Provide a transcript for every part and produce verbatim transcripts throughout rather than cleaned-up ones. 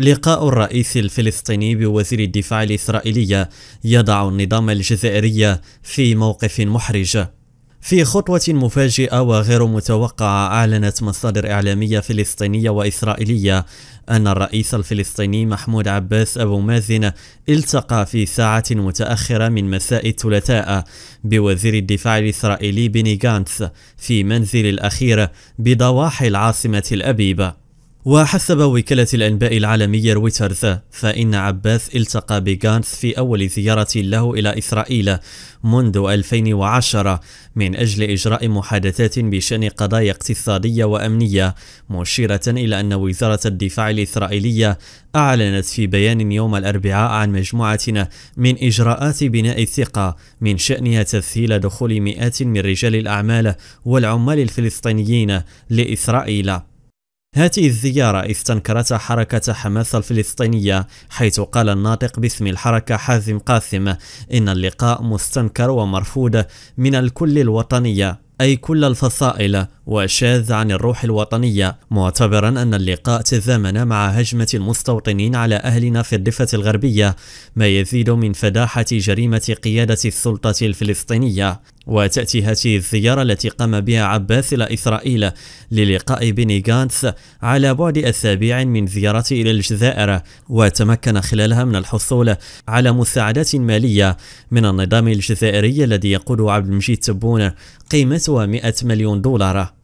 لقاء الرئيس الفلسطيني بوزير الدفاع الإسرائيلي يضع النظام الجزائري في موقف محرج. في خطوة مفاجئة وغير متوقعة، أعلنت مصادر إعلامية فلسطينية وإسرائيلية أن الرئيس الفلسطيني محمود عباس أبو مازن التقى في ساعة متأخرة من مساء الثلاثاء بوزير الدفاع الإسرائيلي بني غانتس في منزل الأخير بضواحي العاصمة تل أبيب. وحسب وكالة الأنباء العالمية رويترز فإن عباس التقى بغانتس في أول زيارة له إلى إسرائيل منذ ألفين وعشرة من أجل إجراء محادثات بشأن قضايا اقتصادية وأمنية، مشيرة إلى أن وزارة الدفاع الإسرائيلية أعلنت في بيان يوم الأربعاء عن مجموعة من إجراءات بناء الثقة من شأنها تسهيل دخول مئات من رجال الأعمال والعمال الفلسطينيين لإسرائيل. هذه الزيارة استنكرت حركة حماس الفلسطينية، حيث قال الناطق باسم الحركة حازم قاسم إن اللقاء مستنكر ومرفوض من الكل الوطنية، أي كل الفصائل، وشاذ عن الروح الوطنية، معتبرا أن اللقاء تزامن مع هجمة المستوطنين على أهلنا في الضفة الغربية، ما يزيد من فداحة جريمة قيادة السلطة الفلسطينية. وتأتي هذه الزيارة التي قام بها عباس إلى إسرائيل للقاء بني غانتس على بعد أسابيع من زيارته إلى الجزائر، وتمكن خلالها من الحصول على مساعدات مالية من النظام الجزائري الذي يقود عبد المجيد تبون قيمتها مئة مليون دولار.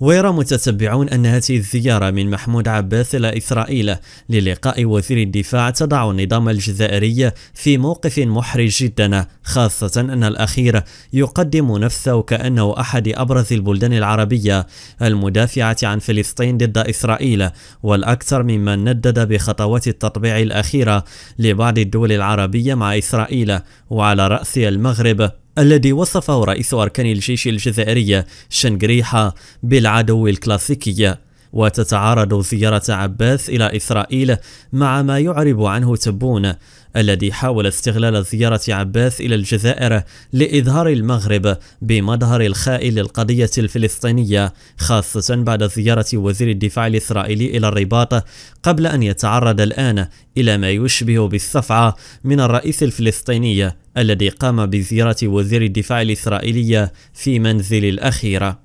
ويرى متتبعون أن هذه الزيارة من محمود عباس إلى إسرائيل للقاء وزير الدفاع تضع النظام الجزائري في موقف محرج جدا، خاصة أن الأخير يقدم نفسه كأنه أحد أبرز البلدان العربية المدافعة عن فلسطين ضد إسرائيل، والأكثر مما ندد بخطوات التطبيع الأخيرة لبعض الدول العربية مع إسرائيل، وعلى رأس المغرب الذي وصفه رئيس أركان الجيش الجزائري شنغريحا بالعدو الكلاسيكي. وتتعارض زيارة عباس إلى إسرائيل مع ما يعرب عنه تبون، الذي حاول استغلال زيارة عباس إلى الجزائر لإظهار المغرب بمظهر الخائن للقضية الفلسطينية، خاصة بعد زيارة وزير الدفاع الإسرائيلي إلى الرباط، قبل أن يتعرض الآن إلى ما يشبه بالصفعة من الرئيس الفلسطيني الذي قام بزيارة وزير الدفاع الإسرائيلي في منزل الأخيرة.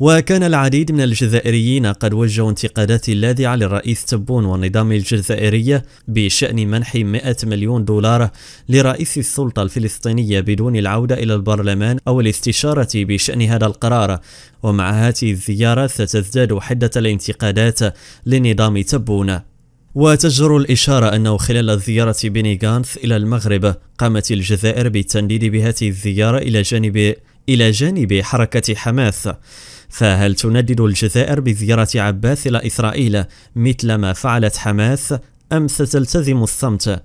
وكان العديد من الجزائريين قد وجهوا انتقادات لاذعة للرئيس تبون والنظام الجزائري بشأن منح مئة مليون دولار لرئيس السلطة الفلسطينية بدون العودة إلى البرلمان أو الاستشارة بشأن هذا القرار. ومع هذه الزيارة ستزداد حدة الانتقادات لنظام تبون. وتجدر الإشارة أنه خلال زيارة بني غانتس إلى المغرب قامت الجزائر بالتنديد بهذه الزيارة إلى جانب إلى جانب حركة حماس. فهل تندد الجزائر بزيارة عباس إلى إسرائيل مثل ما فعلت حماس، أم ستلتزم الصمت؟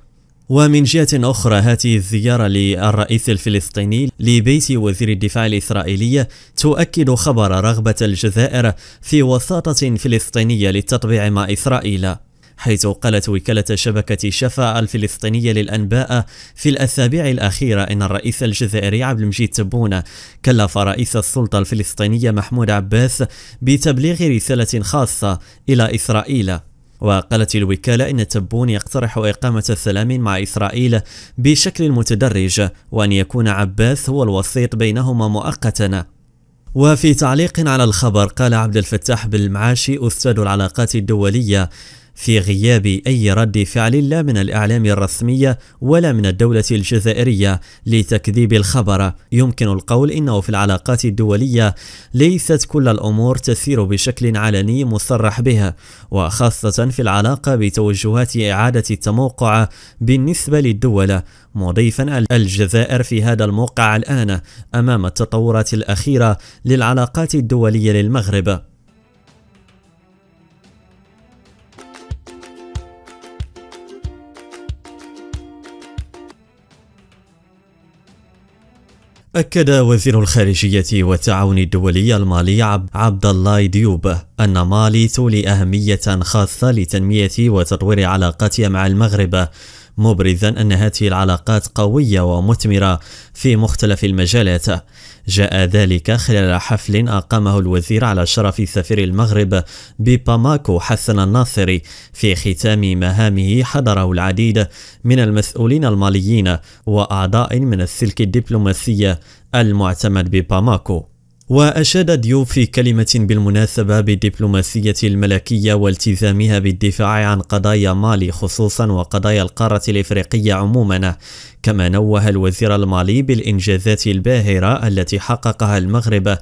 ومن جهة أخرى، هذه الزيارة للرئيس الفلسطيني لبيت وزير الدفاع الإسرائيلي تؤكد خبر رغبة الجزائر في وساطة فلسطينية للتطبيع مع إسرائيل، حيث قالت وكالة شبكة شفا الفلسطينية للأنباء في الأسابيع الأخيرة أن الرئيس الجزائري عبد المجيد تبون كلف رئيس السلطة الفلسطينية محمود عباس بتبليغ رسالة خاصة إلى إسرائيل. وقالت الوكالة إن تبون يقترح إقامة سلام مع إسرائيل بشكل متدرج، وأن يكون عباس هو الوسيط بينهما مؤقتا. وفي تعليق على الخبر قال عبد الفتاح بالمعاشي أستاذ العلاقات الدولية: في غياب أي رد فعل لا من الإعلام الرسمي ولا من الدولة الجزائرية لتكذيب الخبر، يمكن القول إنه في العلاقات الدولية ليست كل الأمور تسير بشكل علني مصرح بها، وخاصة في العلاقة بتوجهات إعادة التموقع بالنسبة للدول، مضيفا الجزائر في هذا الموقع الآن أمام التطورات الأخيرة للعلاقات الدولية للمغرب. أكد وزير الخارجية والتعاون الدولي المالي عبدالله ديوب أن مالي تولي أهمية خاصة لتنمية وتطوير علاقاتها مع المغرب، مبرزا أن هذه العلاقات قوية ومثمرة في مختلف المجالات. جاء ذلك خلال حفل أقامه الوزير على شرف سفير المغرب بباماكو حسن الناصري. في ختام مهامه حضره العديد من المسؤولين الماليين وأعضاء من السلك الدبلوماسي المعتمد بباماكو. وأشاد ديوب في كلمة بالمناسبة بالدبلوماسية الملكية والتزامها بالدفاع عن قضايا مالي خصوصا وقضايا القارة الإفريقية عموما. كما نوه الوزير المالي بالإنجازات الباهرة التي حققها المغرب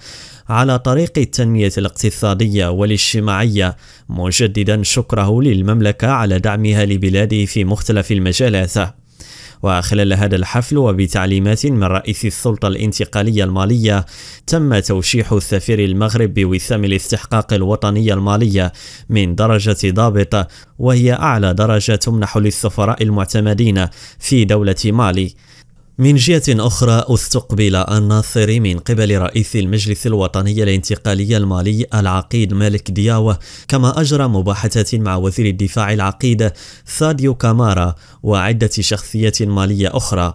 على طريق التنمية الاقتصادية والاجتماعية، مجددا شكره للمملكة على دعمها لبلاده في مختلف المجالات. وخلال هذا الحفل وبتعليمات من رئيس السلطة الانتقالية المالية تم توشيح سفير المغرب بوسام الاستحقاق الوطنية المالية من درجة ضابط، وهي أعلى درجة تمنح للسفراء المعتمدين في دولة مالي. من جهة أخرى استقبل الناصري من قبل رئيس المجلس الوطني الانتقالي المالي العقيد مالك دياوة، كما أجرى مباحثات مع وزير الدفاع العقيد ثاديو كامارا وعدة شخصيات مالية أخرى.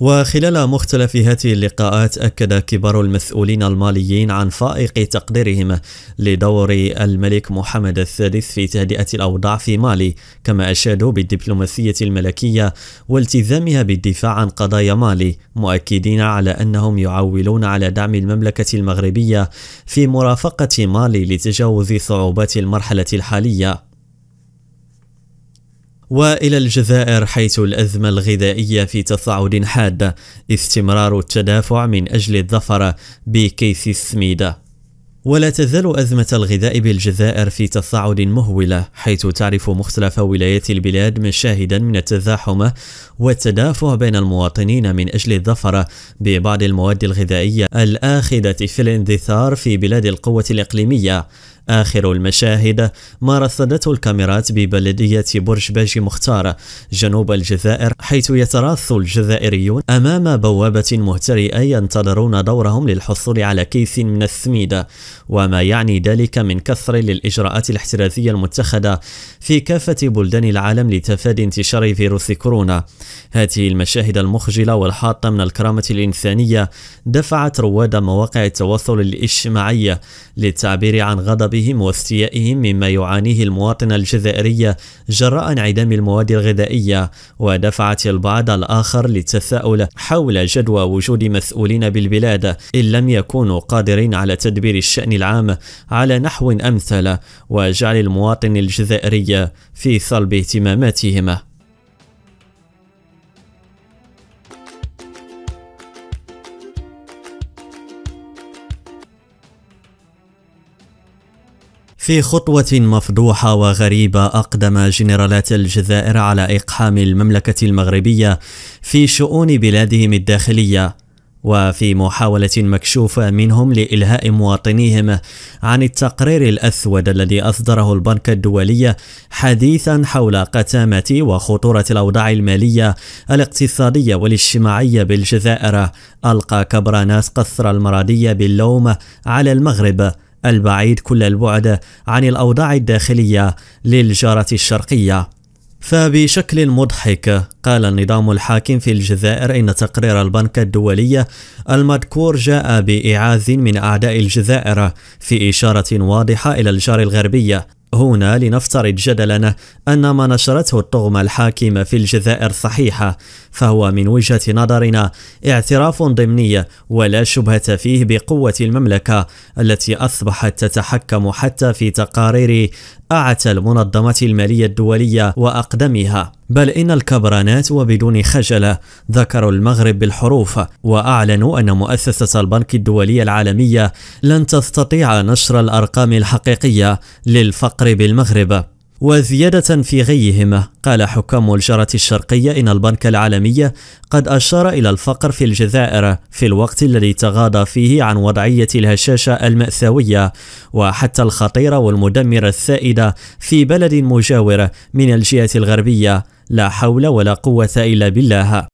وخلال مختلف هذه اللقاءات أكد كبار المسؤولين الماليين عن فائق تقديرهم لدور الملك محمد السادس في تهدئة الأوضاع في مالي، كما أشادوا بالدبلوماسية الملكية والتزامها بالدفاع عن قضايا مالي، مؤكدين على أنهم يعولون على دعم المملكة المغربية في مرافقة مالي لتجاوز صعوبات المرحلة الحالية. وإلى الجزائر، حيث الأزمة الغذائية في تصاعد حاد، استمرار التدافع من أجل الظفر بكيس السميدة. ولا تزال أزمة الغذاء بالجزائر في تصاعد مهولة، حيث تعرف مختلف ولايات البلاد مشاهدا من التزاحم والتدافع بين المواطنين من أجل الظفر ببعض المواد الغذائية الآخذة في الاندثار في بلاد القوة الإقليمية. آخر المشاهد ما رصدته الكاميرات ببلدية برج باجي مختار جنوب الجزائر، حيث يتراص الجزائريون أمام بوابة مهترئة ينتظرون دورهم للحصول على كيس من السميدة، وما يعني ذلك من كثر للإجراءات الاحترازية المتخذة في كافة بلدان العالم لتفادي انتشار فيروس كورونا. هذه المشاهد المخجلة والحاطة من الكرامة الإنسانية دفعت رواد مواقع التواصل الاجتماعي للتعبير عن غضب واستيائهم مما يعانيه المواطن الجزائري جراء انعدام المواد الغذائية، ودفعت البعض الآخر للتساؤل حول جدوى وجود مسؤولين بالبلاد إن لم يكونوا قادرين على تدبير الشأن العام على نحو أمثل وجعل المواطن الجزائري في صلب اهتماماتهم. في خطوة مفضوحة وغريبة، أقدم جنرالات الجزائر على إقحام المملكة المغربية في شؤون بلادهم الداخلية، وفي محاولة مكشوفة منهم لإلهاء مواطنيهم عن التقرير الأسود الذي أصدره البنك الدولي حديثا حول قتامة وخطورة الأوضاع المالية الاقتصادية والاجتماعية بالجزائر، ألقى كبرناس قصر المرادية باللوم على المغرب البعيد كل البعد عن الأوضاع الداخلية للجارة الشرقية. فبشكل مضحك قال النظام الحاكم في الجزائر إن تقرير البنك الدولي المذكور جاء بإعاز من أعداء الجزائر، في إشارة واضحة إلى الجار الغربية. هنا لنفترض جدلا أن ما نشرته الطغمة الحاكمة في الجزائر صحيحة، فهو من وجهة نظرنا اعتراف ضمني ولا شبهة فيه بقوة المملكة التي أصبحت تتحكم حتى في تقارير أعتى المنظمة المالية الدولية وأقدمها، بل إن الكبرانات وبدون خجل ذكروا المغرب بالحروف وأعلنوا أن مؤسسة البنك الدولي العالمية لن تستطيع نشر الأرقام الحقيقية للفقر بالمغرب. وزيادة في غيهم قال حكام الجارة الشرقية إن البنك العالمي قد أشار إلى الفقر في الجزائر في الوقت الذي تغاضى فيه عن وضعية الهشاشة المأساوية وحتى الخطيرة والمدمرة السائدة في بلد مجاور من الجهة الغربية، لا حول ولا قوة إلا بالله.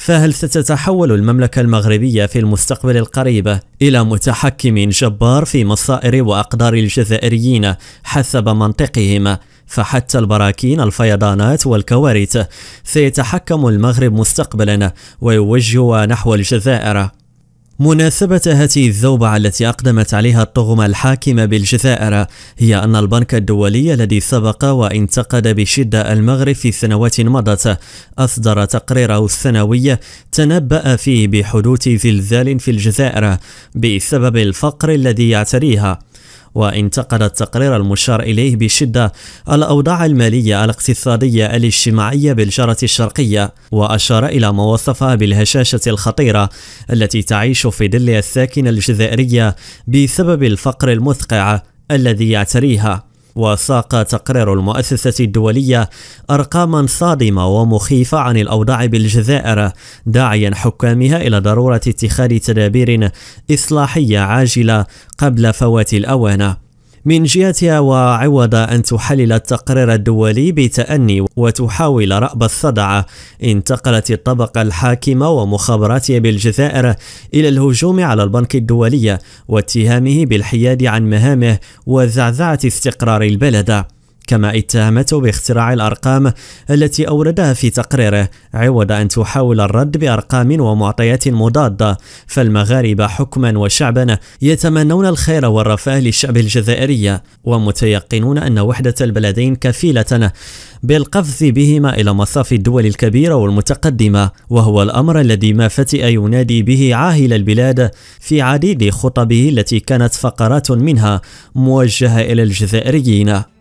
فهل ستتحول المملكة المغربية في المستقبل القريب إلى متحكم جبار في مصائر وأقدار الجزائريين حسب منطقهم؟ فحتى البراكين، الفيضانات والكوارث سيتحكم المغرب مستقبلا ويوجه نحو الجزائر. مناسبة هذه الذوبعة التي أقدمت عليها الطغمة الحاكمة بالجزائر هي أن البنك الدولي الذي سبق وانتقد بشدة المغرب في سنوات مضت أصدر تقريره السنوي تنبأ فيه بحدوث زلزال في الجزائر بسبب الفقر الذي يعتريها، وانتقد التقرير المشار إليه بشدة الأوضاع المالية الاقتصادية الاجتماعية بالجارة الشرقية، وأشار إلى ما وصفها بالهشاشة الخطيرة التي تعيش في ظلها الساكنة الجزائرية بسبب الفقر المدقع الذي يعتريها. وساق تقرير المؤسسة الدولية أرقاما صادمة ومخيفة عن الأوضاع بالجزائر، داعيا حكامها إلى ضرورة اتخاذ تدابير إصلاحية عاجلة قبل فوات الأوان. من جهتها، وعوض أن تحلل التقرير الدولي بتأني وتحاول رأب الصدع، انتقلت الطبقة الحاكمة ومخابراتها بالجزائر إلى الهجوم على البنك الدولي واتهامه بالحياد عن مهامه وزعزعة استقرار البلد، كما اتهمته باختراع الأرقام التي أوردها في تقريره، عوض أن تحاول الرد بأرقام ومعطيات مضادة. فالمغاربة حكما وشعبا يتمنون الخير والرفاه للشعب الجزائري، ومتيقنون أن وحدة البلدين كفيلة بالقفز بهما إلى مصاف الدول الكبيرة والمتقدمة، وهو الأمر الذي ما فتئ ينادي به عاهل البلاد في عديد خطبه التي كانت فقرات منها موجهة إلى الجزائريين.